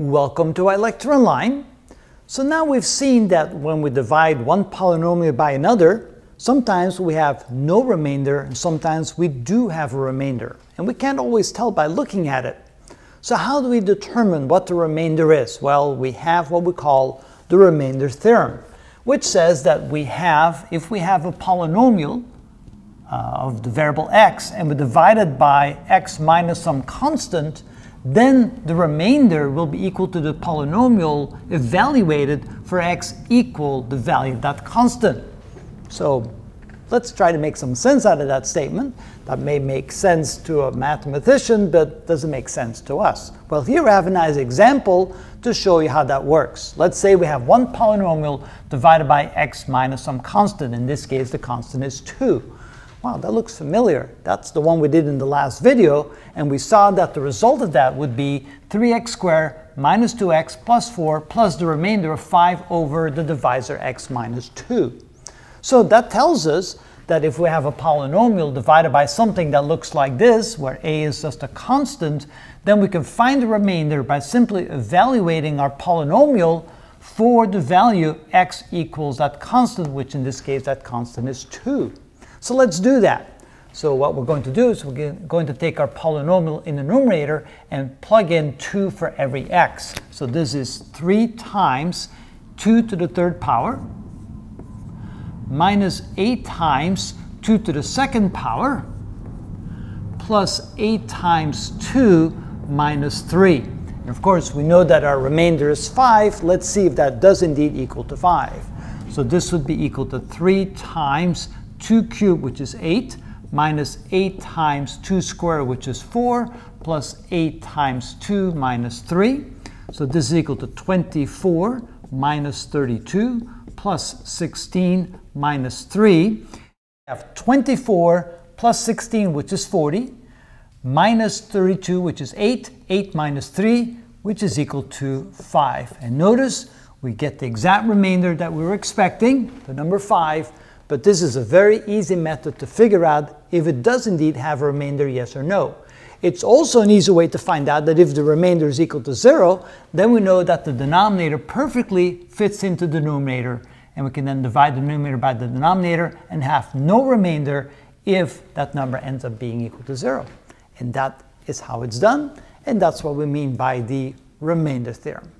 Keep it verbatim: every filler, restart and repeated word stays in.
Welcome to iLectureOnline. So now we've seen that when we divide one polynomial by another, sometimes we have no remainder and sometimes we do have a remainder. And we can't always tell by looking at it. So how do we determine what the remainder is? Well, we have what we call the remainder theorem, which says that we have, if we have a polynomial uh, of the variable x and we divide it by x minus some constant, then the remainder will be equal to the polynomial evaluated for x equal the value of that constant. So let's try to make some sense out of that statement. That may make sense to a mathematician, but doesn't make sense to us. Well, here I have a nice example to show you how that works. Let's say we have one polynomial divided by x minus some constant. In this case, the constant is two. Wow, that looks familiar. That's the one we did in the last video, and we saw that the result of that would be three x squared minus two x plus four plus the remainder of five over the divisor x minus two. So that tells us that if we have a polynomial divided by something that looks like this, where a is just a constant, then we can find the remainder by simply evaluating our polynomial for the value x equals that constant, which in this case that constant is two. So let's do that. So what we're going to do is we're going to take our polynomial in the numerator and plug in two for every x. So this is three times two to the third power minus eight times two to the second power plus eight times two minus three. And of course, we know that our remainder is five. Let's see if that does indeed equal to five. So this would be equal to three times two cubed, which is eight, minus eight times two squared, which is four, plus eight times two minus three. So this is equal to twenty-four minus thirty-two plus sixteen minus three. We have twenty-four plus sixteen, which is forty, minus thirty-two, which is eight, eight minus three, which is equal to five. And notice we get the exact remainder that we were expecting, the number five. But this is a very easy method to figure out if it does indeed have a remainder, yes or no. It's also an easy way to find out that if the remainder is equal to zero, then we know that the denominator perfectly fits into the numerator. And we can then divide the numerator by the denominator and have no remainder if that number ends up being equal to zero. And that is how it's done. And that's what we mean by the remainder theorem.